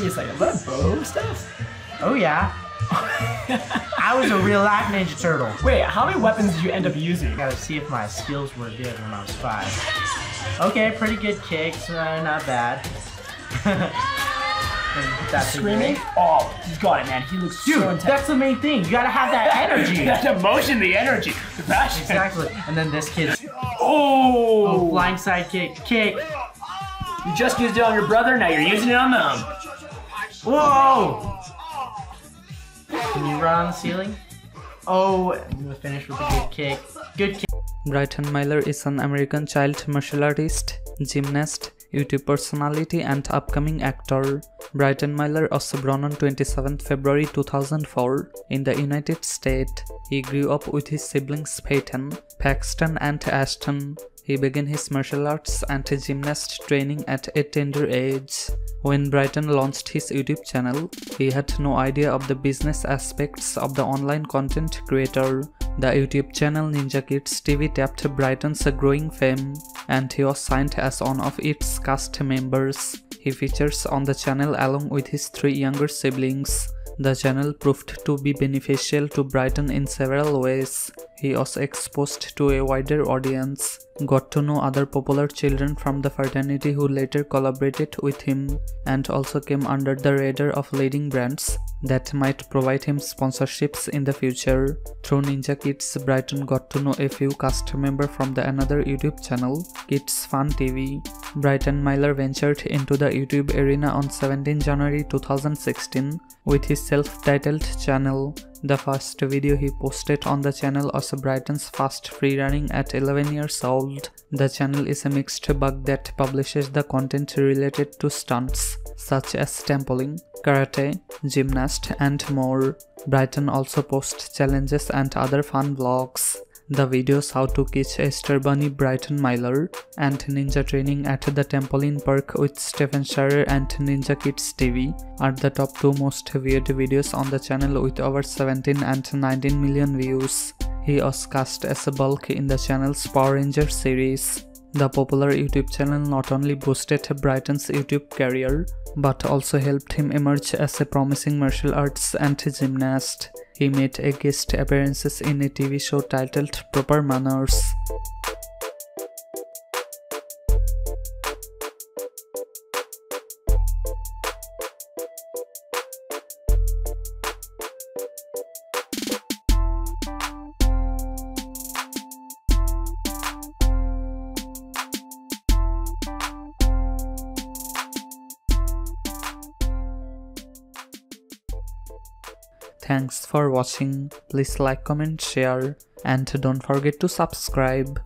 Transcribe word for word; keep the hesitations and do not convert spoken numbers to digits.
me a second. Is that bow stuff? Oh yeah. I was a real life Ninja Turtle. Wait, how many weapons did you end up using? I gotta see if my skills were good when I was five. Okay, pretty good kicks, uh, not bad. That's screaming? Oh, he's got it, man. He looks Dude, so intense. That's the main thing. You gotta have that energy. That emotion, the energy, the passion. Exactly. And then this kid. Oh! Oh, flying side kick, kick. You just used it on your brother, now you're using it on them. Whoa! Can you run on the ceiling? Oh, I'm gonna finish with a good kick. Good kick. Bryton Myler is an American child martial artist, gymnast, YouTube personality and upcoming actor. Bryton Myler was born on twenty-seventh February two thousand four in the United States. He grew up with his siblings Peyton, Paxton and Ashton. He began his martial arts and gymnast training at a tender age. When Bryton launched his YouTube channel, he had no idea of the business aspects of the online content creator. The YouTube channel Ninja Kidz T V tapped Bryton's growing fame, and he was signed as one of its cast members. He features on the channel along with his three younger siblings. The channel proved to be beneficial to Bryton in several ways. He was exposed to a wider audience, got to know other popular children from the fraternity who later collaborated with him, and also came under the radar of leading brands that might provide him sponsorships in the future. Through Ninja Kidz, Bryton got to know a few cast members from the another YouTube channel, Kids Fun T V. Bryton Myler ventured into the YouTube arena on seventeenth January two thousand sixteen with his self-titled channel. The first video he posted on the channel was Bryton's first free running at eleven years old. The channel is a mixed bag that publishes the content related to stunts, such as trampoline, karate, gymnast, and more. Bryton also posts challenges and other fun vlogs. The videos How to Catch a Easter Bunny Bryton Myler and Ninja Training at the Trampoline Park with Stephen Sharer and Ninja Kidz T V are the top two most viewed videos on the channel with over seventeen and nineteen million views. He was cast as a Bulk in the channel's Power Rangers series. The popular YouTube channel not only boosted Bryton's YouTube career, but also helped him emerge as a promising martial arts and gymnast. He made a guest appearances in a T V show titled Proper Manors. Thanks for watching. Please like, comment, share, and don't forget to subscribe.